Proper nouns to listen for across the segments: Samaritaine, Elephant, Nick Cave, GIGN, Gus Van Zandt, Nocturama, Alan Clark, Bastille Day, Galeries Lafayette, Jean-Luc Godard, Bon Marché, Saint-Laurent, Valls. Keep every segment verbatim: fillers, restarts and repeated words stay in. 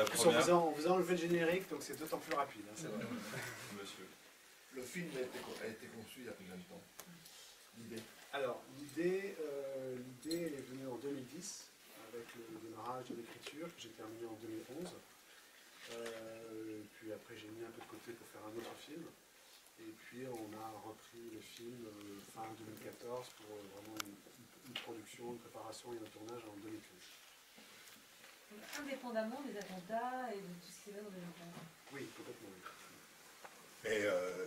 la première. Plus, on vous a enlevé le générique, donc c'est d'autant plus rapide. Hein, c'est vrai. Monsieur. Le film a été, a été conçu il y a combien de temps? L'idée. Alors, l'idée, euh, l'idée, elle est venue en deux mille dix, avec le démarrage de l'écriture, que j'ai terminé en deux mille onze. Euh, puis après, j'ai mis un peu de côté pour faire un autre film. Et puis, on a repris le film euh, fin deux mille quatorze pour euh, vraiment une, une production, une préparation et un tournage en deux mille quinze. Donc, indépendamment des attentats et de tout ce qui va dans les attentats. Oui, complètement. Oui. Mais, euh,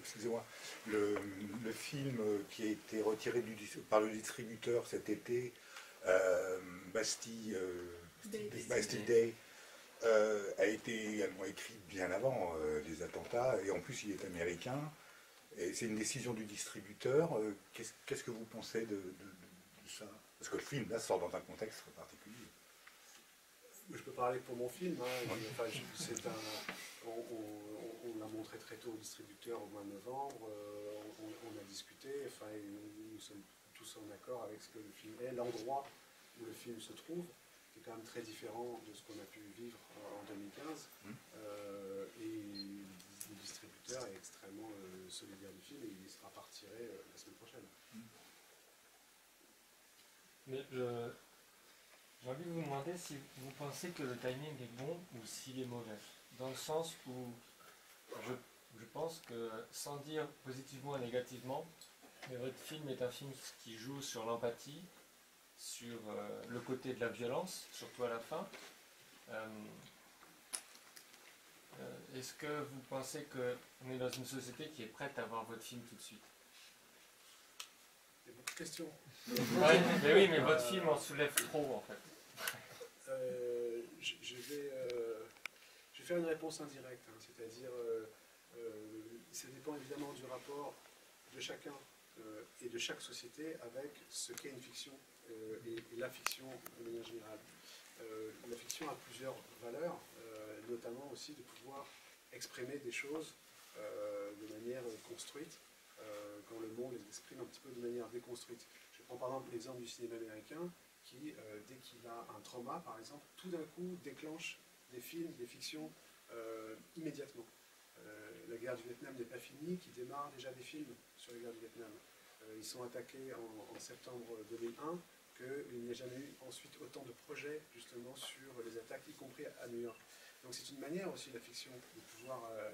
excusez-moi, le, le film qui a été retiré du, par le distributeur cet été, euh, Bastille, euh, Bastille, Bastille, Bastille Day, euh, a été également écrit bien avant euh, les attentats, et en plus il est américain, et c'est une décision du distributeur. Euh, qu'est-ce, qu'est-ce que vous pensez de, de, de, de ça? Parce que le film, là, sort dans un contexte particulier. Je peux parler pour mon film, hein. Oui. Enfin, c'est un... On, on, on l'a montré très tôt au distributeur au mois de novembre, euh, on, on a discuté, enfin, nous, nous sommes tous en accord avec ce que le film est, l'endroit où le film se trouve, qui est quand même très différent de ce qu'on a pu vivre en deux mille quinze, euh, et le distributeur est extrêmement euh, solidaire du film, et il sera partiré euh, la semaine prochaine. Mais euh, j'ai envie de vous demander si vous pensez que le timing est bon ou s'il est mauvais. Dans le sens où je, je pense que, sans dire positivement et négativement, mais votre film est un film qui joue sur l'empathie, sur euh, le côté de la violence, surtout à la fin. Euh, euh, Est-ce que vous pensez qu'on est dans une société qui est prête à voir votre film tout de suite? C'est beaucoup de questions. Ouais, mais oui, mais euh, votre film en soulève trop, en fait. Euh, je, je vais... Euh... Je vais faire une réponse indirecte, hein, c'est-à-dire, euh, euh, ça dépend évidemment du rapport de chacun euh, et de chaque société avec ce qu'est une fiction euh, et, et la fiction de manière générale. Euh, la fiction a plusieurs valeurs, euh, notamment aussi de pouvoir exprimer des choses euh, de manière construite, euh, quand le monde les exprime un petit peu de manière déconstruite. Je prends par exemple l'exemple du cinéma américain qui, euh, dès qu'il a un trauma par exemple, tout d'un coup déclenche des films, des fictions, euh, immédiatement. Euh, la guerre du Vietnam n'est pas finie, qui démarre déjà des films sur la guerre du Vietnam. Euh, ils sont attaqués en, en septembre deux mille un, qu'il n'y a jamais eu ensuite autant de projets justement sur les attaques, y compris à New York. Donc c'est une manière aussi, la fiction, de pouvoir... Euh,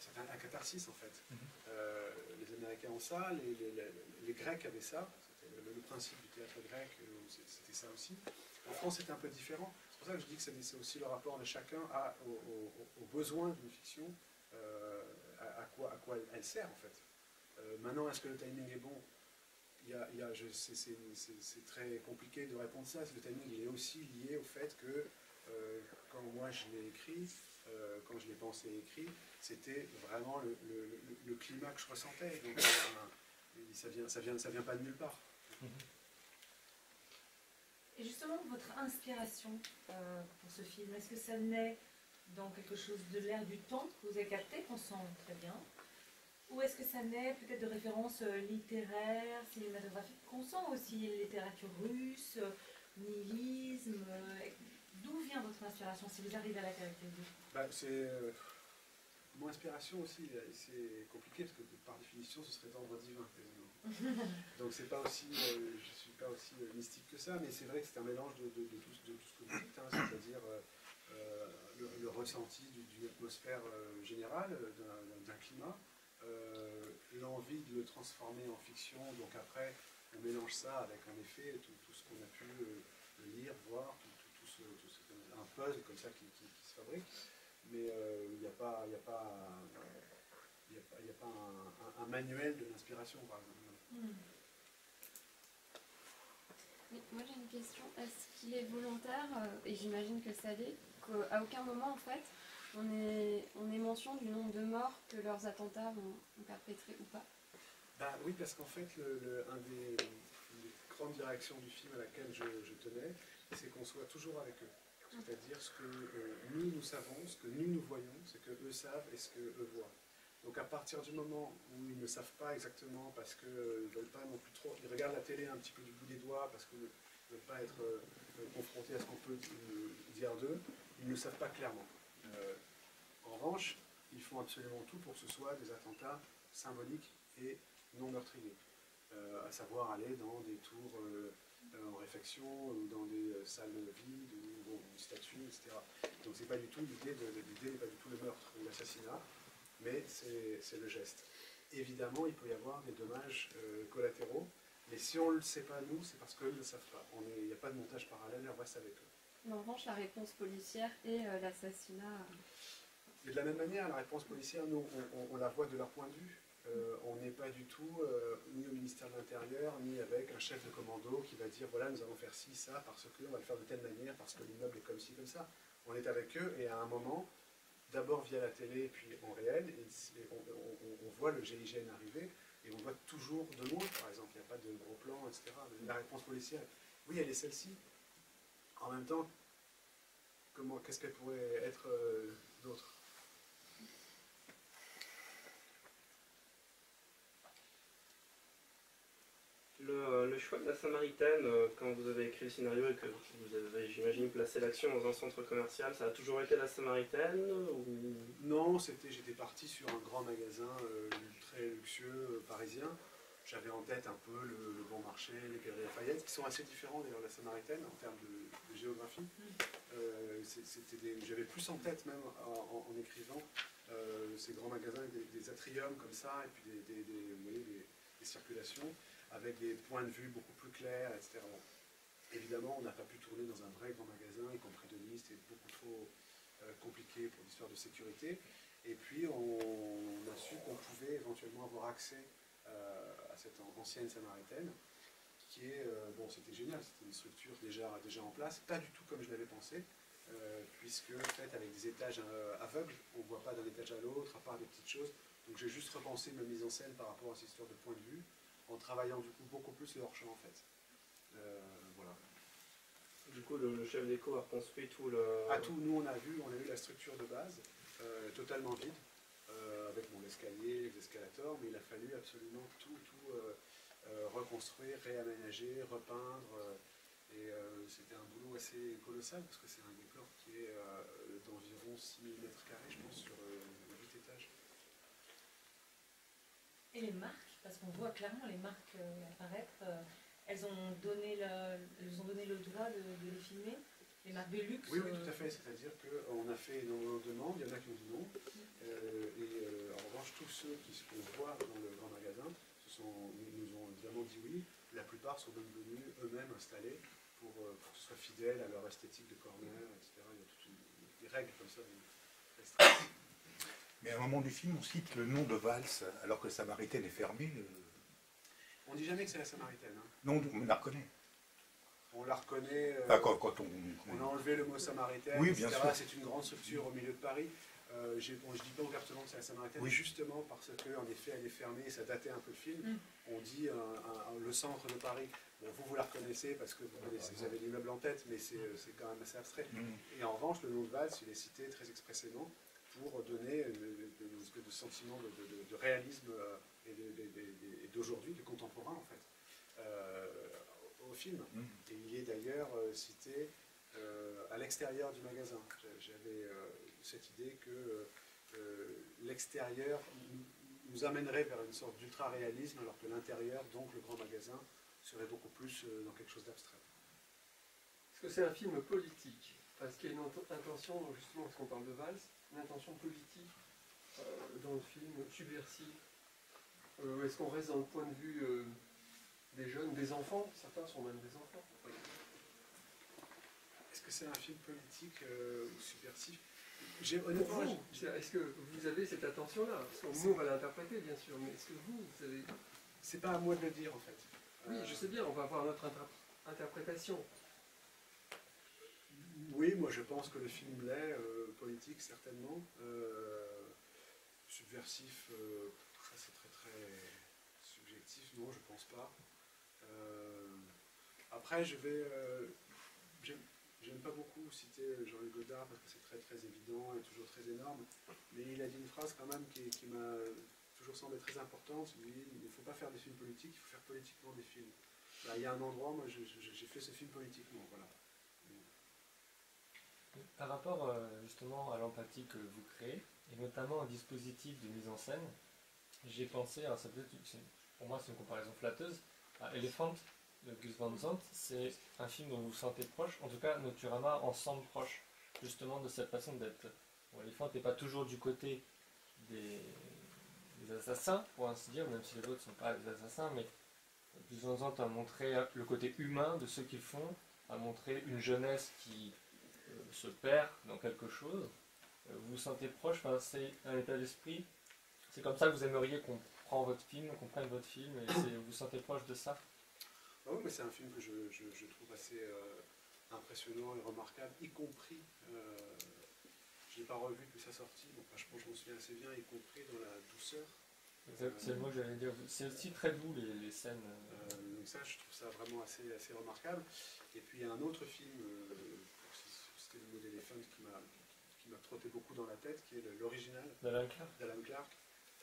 c'est un, un catharsis en fait. Euh, les Américains ont ça, les, les, les, les Grecs avaient ça, c'était le, le principe du théâtre grec, c'était ça aussi. En France c'est un peu différent. C'est pour ça que je dis que c'est aussi le rapport de chacun à, aux, aux, aux besoins d'une fiction, euh, à, à, quoi, à quoi elle sert en fait. Euh, maintenant, est-ce que le timing est bon? C'est très compliqué de répondre ça. Le timing il est aussi lié au fait que euh, quand moi je l'ai écrit, euh, quand je l'ai pensé et écrit, c'était vraiment le, le, le, le climat que je ressentais. Donc euh, ça vient, ça vient, ça vient pas de nulle part. Mm-hmm. Et justement, votre inspiration euh, pour ce film, est-ce que ça naît dans quelque chose de l'air du temps que vous avez capté, qu'on sent très bien, ou est-ce que ça naît peut-être de références euh, littéraires, cinématographiques, qu'on sent aussi, littérature russe, euh, nihilisme, euh, d'où vient votre inspiration, si vous arrivez à la caractériser? Bah, c'est, euh, mon inspiration aussi, c'est compliqué, parce que par définition, ce serait d'ordre divin. Donc c'est pas aussi, euh, je suis pas aussi mystique que ça, mais c'est vrai que c'est un mélange de, de, de, tout, de tout ce que vous dites, hein, c'est-à-dire euh, le, le ressenti d'une atmosphère euh, générale, d'un climat, euh, l'envie de le transformer en fiction, donc après on mélange ça avec en effet tout, tout ce qu'on a pu euh, lire, voir, tout, tout, tout ce, tout ce, un puzzle comme ça qui, qui, qui se fabrique, mais euh, il n'y a pas... Y a pas euh, Il n'y a pas, y a pas un, un, un manuel de l'inspiration, par exemple. Mmh. Mais moi j'ai une question, est-ce qu'il est volontaire, et j'imagine que ça l'est, qu'à aucun moment en fait, on est, on est mention du nombre de morts que leurs attentats ont, ont perpétrés ou pas? Bah oui, parce qu'en fait, le, le, un des, une des grandes directions du film à laquelle je, je tenais, c'est qu'on soit toujours avec eux. C'est-à-dire ce que euh, nous, nous savons, ce que nous, nous voyons, ce que eux savent et ce que eux voient. Donc à partir du moment où ils ne savent pas exactement, parce qu'ils euh, ne veulent pas non plus trop, ils regardent la télé un petit peu du bout des doigts, parce qu'ils ne veulent pas être euh, confrontés à ce qu'on peut euh, dire d'eux, ils ne le savent pas clairement. Euh, en revanche, ils font absolument tout pour que ce soit des attentats symboliques et non meurtriers, euh, à savoir aller dans des tours euh, en réfection, ou dans des euh, salles vides, ou bon, une statue, et cetera. Donc c'est pas du tout l'idée, l'idée n'est pas du tout le meurtre ou l'assassinat, mais c'est le geste. Évidemment, il peut y avoir des dommages euh, collatéraux, mais si on ne le sait pas nous, c'est parce qu'eux ne le savent pas. Il n'y a pas de montage parallèle, on reste avec eux. Mais en revanche, la réponse policière et euh, l'assassinat... Et de la même manière, la réponse policière, nous, on, on, on la voit de leur point de vue. Euh, on n'est pas du tout euh, ni au ministère de l'Intérieur, ni avec un chef de commando qui va dire voilà, nous allons faire ci, ça, parce que on va le faire de telle manière, parce que l'immeuble est comme ci, comme ça. On est avec eux et à un moment, d'abord via la télé, puis en réel, et, et on, on, on voit le G I G N arriver et on voit toujours de loin, par exemple, il n'y a pas de gros plan, et cetera. La réponse policière, oui, elle est celle-ci. En même temps, comment, qu'est-ce qu'elle pourrait être euh, d'autre? Le, le choix de la Samaritaine, euh, quand vous avez écrit le scénario et que vous avez, j'imagine, placé l'action dans un centre commercial, ça a toujours été la Samaritaine ou... Non, j'étais parti sur un grand magasin euh, très luxueux euh, parisien. J'avais en tête un peu le, le Bon Marché, les Galeries Lafayette, qui sont assez différents d'ailleurs de la Samaritaine en termes de, de géographie. Euh, J'avais plus en tête même en, en, en écrivant euh, ces grands magasins, des, des atriums comme ça, et puis des, des, des, vous voyez, des, des circulations, avec des points de vue beaucoup plus clairs, et cetera. Bon. Évidemment, on n'a pas pu tourner dans un vrai grand magasin, y compris de Nice, c'était beaucoup trop euh, compliqué pour l'histoire de sécurité. Et puis, on, on a su qu'on pouvait éventuellement avoir accès euh, à cette ancienne Samaritaine, qui est, euh, bon, c'était génial, c'était une structure déjà, déjà en place, pas du tout comme je l'avais pensé, euh, puisque, en fait, avec des étages euh, aveugles, on ne voit pas d'un étage à l'autre, à part des petites choses. Donc, j'ai juste repensé ma mise en scène par rapport à cette histoire de point de vue, en travaillant du coup beaucoup plus le hors-champ en fait. Euh, voilà. Du coup le, le chef d'éco a construit tout le... Ah tout, nous on a vu, on a eu la structure de base, euh, totalement vide, euh, avec bon, l'escalier, les escalators, mais il a fallu absolument tout, tout euh, euh, reconstruire, réaménager, repeindre, euh, et euh, c'était un boulot assez colossal, parce que c'est un décor qui est euh, d'environ six mille mètres carrés, je pense, sur euh, huit étages. Et les marques, parce qu'on voit clairement les marques euh, apparaître, euh, elles, ont donné la, elles ont donné le droit de, de les filmer, les marques de luxe. Oui, oui, tout à fait, c'est-à-dire qu'on a fait énormément de demandes, il y en a qui ont dit non, euh, et euh, en revanche tous ceux qui se font voir dans le grand magasin se sont, nous ont évidemment dit oui, la plupart sont même venus eux-mêmes installer pour, euh, pour que ce soit fidèle à leur esthétique de corner, et cetera. Il y a toutes une, des règles comme ça, des restrictions. Mais à un moment du film, on cite le nom de Valls, alors que Samaritaine est fermée. On ne dit jamais que c'est la Samaritaine. Hein. Non, on la reconnaît. On la reconnaît... Euh, enfin, quand, quand on... on a enlevé le mot Samaritaine, oui, bien et cetera. C'est une grande structure au milieu de Paris. Euh, bon, je ne dis pas ouvertement que c'est la Samaritaine, oui. Justement parce qu'en effet, elle est fermée, ça datait un peu le film. Mm. On dit un, un, un, le centre de Paris. Bon, vous, vous la reconnaissez parce que vous, connaissez, vous avez l'immeuble en tête, mais c'est quand même assez abstrait. Mm. Et en revanche, le nom de Valls, il est cité très expressément, pour donner une espèce de sentiment de, de, de réalisme et d'aujourd'hui, du contemporain en fait, euh, au film. Mmh. Et il est d'ailleurs cité euh, à l'extérieur du magasin. J'avais euh, cette idée que euh, l'extérieur nous amènerait vers une sorte d'ultra-réalisme, alors que l'intérieur, donc le grand magasin, serait beaucoup plus euh, dans quelque chose d'abstrait. Est-ce que c'est un film politique ? Parce qu'il y a une intention, justement, parce qu'on parle de Valls, une intention politique euh, dans le film, subversive. Euh, Est-ce qu'on reste dans le point de vue euh, des jeunes, des enfants? Certains sont même des enfants. Est-ce que c'est un film politique euh, ou subversif? Honnêtement, est-ce que vous avez cette attention-là? Nous, on va l'interpréter, bien sûr, mais est-ce que vous, vous avez... C'est pas à moi de le dire, en fait. Oui, euh... je sais bien, on va avoir notre interprétation. Oui, moi je pense que le film l'est, euh, politique certainement, euh, subversif, euh, ça c'est très très subjectif, non je pense pas. Euh, après je vais, euh, j'aime pas beaucoup citer Jean-Luc Godard parce que c'est très très évident et toujours très énorme, mais il a dit une phrase quand même qui, qui m'a toujours semblé très importante, il dit il ne faut pas faire des films politiques, il faut faire politiquement des films. Bah, il y a un endroit, moi j'ai fait ce film politiquement, voilà. Par rapport euh, justement à l'empathie que vous créez, et notamment au dispositif de mise en scène, j'ai pensé, alors ça peut être, pour moi c'est une comparaison flatteuse, à Elephant de Gus Van Zandt. C'est un film dont vous vous sentez proche, en tout cas Nocturama en semble proche, justement de cette façon d'être. Bon, Elephant n'est pas toujours du côté des, des assassins, pour ainsi dire, même si les autres ne sont pas des assassins, mais Gus Van Zandt a montré le côté humain de ce qu'ils font, a montré une jeunesse qui euh, se perd dans quelque chose. Vous vous sentez proche, enfin, c'est un état d'esprit. C'est comme ça que vous aimeriez qu'on prenne votre film, qu'on prenne votre film, et vous vous sentez proche de ça? Ah oui, mais c'est un film que je, je, je trouve assez euh, impressionnant et remarquable, y compris, euh, je ne l'ai pas revu depuis sa sortie, donc bah, je pense que je m'en souviens assez bien, y compris dans la douceur. C'est le mot que j'allais dire, c'est aussi très doux les, les scènes. Euh, donc ça, je trouve ça vraiment assez, assez remarquable. Et puis il y a un autre film, euh, c'était le mot d'Elephant qui m'a... qui m'a trotté beaucoup dans la tête, qui est l'original d'Alan Clark. Clark.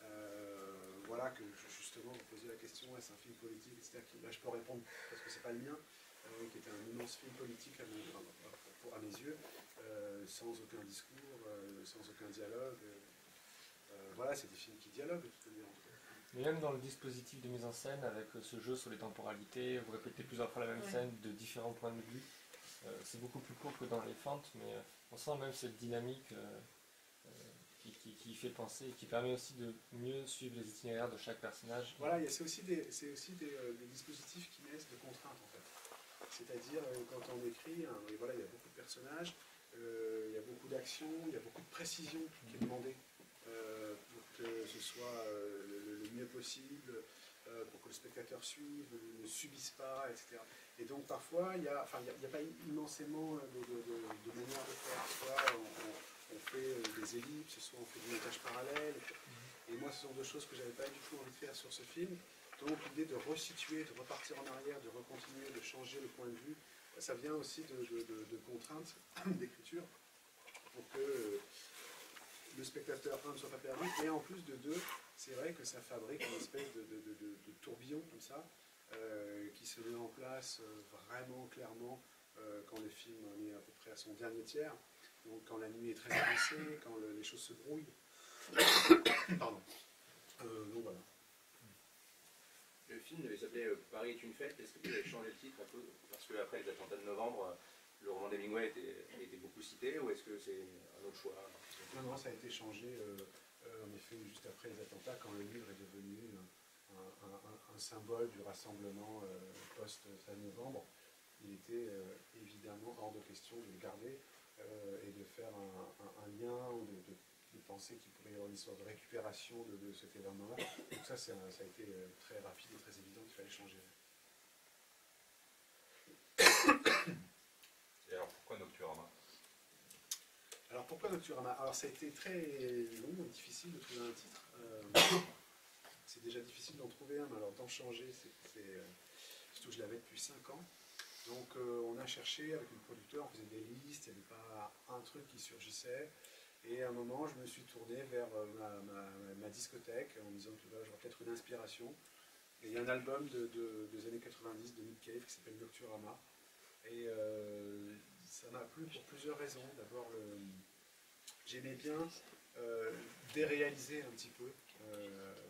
Euh, voilà, que je, justement, vous posez la question, est-ce un film politique, et cetera. Là, je peux répondre, parce que c'est pas le mien, euh, qui était un immense film politique à, mon, à, à mes yeux, euh, sans aucun discours, euh, sans aucun dialogue. Euh, voilà, c'est des films qui dialoguent, de toute manière. Mais même dans le dispositif de mise en scène, avec ce jeu sur les temporalités, vous répétez plusieurs fois la même ouais. scène, de différents points de vue. Euh, c'est beaucoup plus court que dans les fentes, mais euh, on sent même cette dynamique euh, euh, qui, qui, qui fait penser et qui permet aussi de mieux suivre les itinéraires de chaque personnage. Voilà, c'est aussi, des, c'est aussi des, euh, des dispositifs qui naissent de contraintes, en fait. C'est-à-dire, euh, quand on écrit, hein, et voilà, il y a beaucoup de personnages, euh, il y a beaucoup d'actions, il y a beaucoup de précision qui est demandée euh, pour que ce soit euh, le, le mieux possible, Euh, pour que le spectateur suive, ne, ne subisse pas, et cetera. Et donc parfois, il n'y a, enfin, a, a pas immensément de, de, de, de manière de faire. Soit on, on, on fait des ellipses, soit on fait des montages parallèles. Et moi, ce sont deux choses que je n'avais pas du tout envie de faire sur ce film. Donc l'idée de resituer, de repartir en arrière, de recontinuer, de changer le point de vue, ça vient aussi de, de, de, de contraintes d'écriture pour que le spectateur, un, ne soit pas perdu, et en plus de deux, c'est vrai que ça fabrique une espèce de, de, de, de tourbillon comme ça, euh, qui se met en place euh, vraiment clairement euh, quand le film est à peu près à son dernier tiers, donc quand la nuit est très avancée, quand le, les choses se brouillent. Pardon. Euh, donc voilà. Le film s'appelait « Paris est une fête », est-ce que vous avez changé le titre un peu? Parce qu'après les attentats de novembre, le roman d'Hemingway a été, a été beaucoup cité, ou est-ce que c'est un autre choix? Non, non, ça a été changé. Euh, Euh, en effet, juste après les attentats, quand le livre est devenu un, un, un, un symbole du rassemblement euh, post-novembre, il était euh, évidemment hors de question de le garder euh, et de faire un, un, un lien ou de, de, de penser qu'il pourrait y avoir une histoire de récupération de, de cet événement-là. Donc ça, ça a été très rapide et très évident qu'il fallait changer. Et alors pourquoi Nocturama ? Alors pourquoi Nocturama? Alors ça a été très long, difficile de trouver un titre. Euh, c'est déjà difficile d'en trouver un, mais alors d'en changer, c'est euh, surtout que je l'avais depuis cinq ans. Donc euh, on a cherché avec le producteur, on faisait des listes, il n'y avait pas un truc qui surgissait. Et à un moment, je me suis tourné vers ma, ma, ma discothèque en me disant que là, j'aurais peut-être une inspiration. Et il y a un album de, de, des années quatre-vingt-dix de Nick Cave qui s'appelle Nocturama. Et euh, ça m'a plu pour plusieurs raisons. D'abord, j'aimais bien euh, déréaliser un petit peu euh,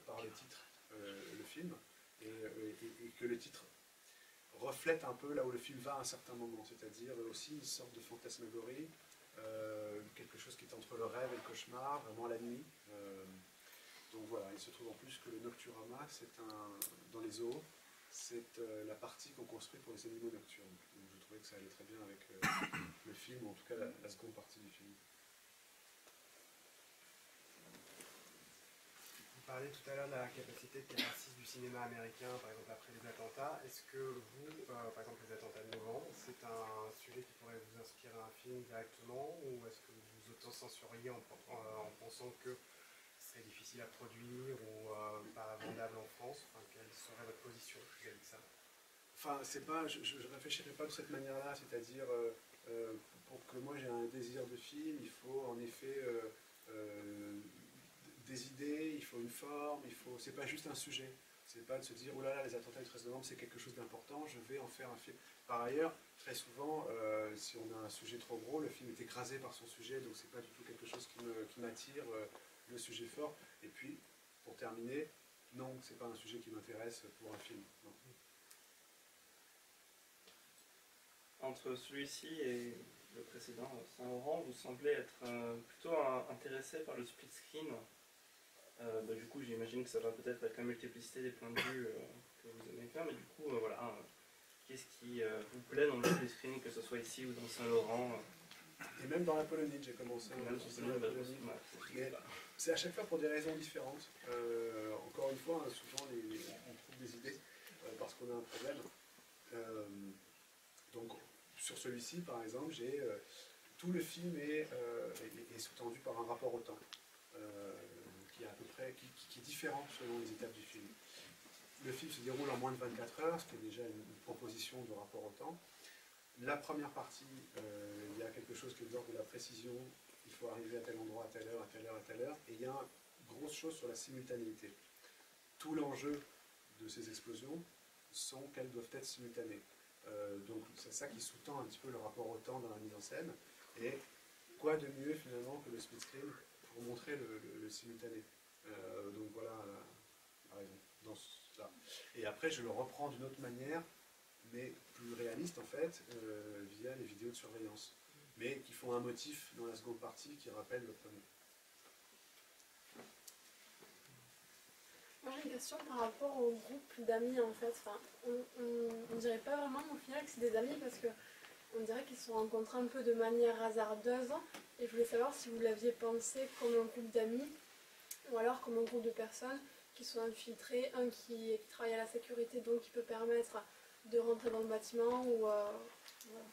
par le titre euh, le film, et, et, et que le titre reflète un peu là où le film va à un certain moment, c'est-à-dire aussi une sorte de fantasmagorie, euh, quelque chose qui est entre le rêve et le cauchemar, vraiment la nuit. Euh, donc voilà, il se trouve en plus que le Nocturama, c'est un dans les eaux, c'est euh, la partie qu'on construit pour les animaux nocturnes. Donc je trouvais que ça allait très bien avec euh, le film, en tout cas la, la seconde partie du film. Vous parliez tout à l'heure de la capacité de catharsis du cinéma américain, par exemple après les attentats. Est-ce que vous, euh, par exemple les attentats de novembre, c'est un sujet qui pourrait vous inspirer à un film directement, ou est-ce que vous vous autocensuriez en, en, en pensant que c'est difficile à produire ou euh, pas vendable en France? Enfin, quelle serait votre position vis-à-vis de ça? Enfin, c'est pas, je ne réfléchirais pas de cette manière-là, c'est-à-dire, euh, euh, pour que moi j'ai un désir de film, il faut en effet euh, euh, des idées, il faut une forme, il faut... c'est pas juste un sujet. C'est pas de se dire, oh là là, les attentats du treize novembre, c'est quelque chose d'important, je vais en faire un film. Par ailleurs, très souvent, euh, si on a un sujet trop gros, le film est écrasé par son sujet, donc c'est pas du tout quelque chose qui m'attire, euh, le sujet fort. Et puis, pour terminer, non, c'est pas un sujet qui m'intéresse pour un film. Non. Entre celui-ci et le précédent, Saint-Laurent, vous semblez être euh, plutôt un, intéressé par le split screen. Euh, bah, du coup, j'imagine que ça va peut-être avec la multiplicité des points de vue euh, que vous aimez faire, mais du coup, euh, voilà, euh, qu'est-ce qui euh, vous plaît dans le split screen, que ce soit ici ou dans Saint-Laurent euh... Et même dans la Polonie, j'ai commencé. C'est à chaque fois pour des raisons différentes. Euh, encore une fois, hein, souvent, les, les, on trouve des idées euh, parce qu'on a un problème. Euh, donc, sur celui-ci, par exemple, j'ai euh, tout le film est, euh, est, est sous-tendu par un rapport au temps. Euh, qui est à peu près, qui, qui, qui est différent selon les étapes du film. Le film se déroule en moins de vingt-quatre heures, ce qui est déjà une, une proposition de rapport au temps. La première partie, euh, il y a quelque chose qui est de l'ordre de la précision, il faut arriver à tel endroit, à telle heure, à telle heure, à telle heure, et il y a une grosse chose sur la simultanéité. Tout l'enjeu de ces explosions sont qu'elles doivent être simultanées. Euh, donc c'est ça qui sous-tend un petit peu le rapport au temps dans la mise en scène, et quoi de mieux finalement que le split screen pour montrer le, le, le simultané. Euh, donc voilà, euh, dans ça. Et après, je le reprends d'une autre manière, mais plus réaliste en fait, euh, via les vidéos de surveillance, mais qui font un motif dans la seconde partie qui rappelle le premier. Moi j'ai une question par rapport au groupe d'amis en fait. Enfin, on, on, on dirait pas vraiment au final que c'est des amis parce que on dirait qu'ils se sont rencontrés un peu de manière hasardeuse. Et je voulais savoir si vous l'aviez pensé comme un groupe d'amis, ou alors comme un groupe de personnes qui sont infiltrées, un qui travaille à la sécurité, donc qui peut permettre de rentrer dans le bâtiment, ou... Euh, voilà.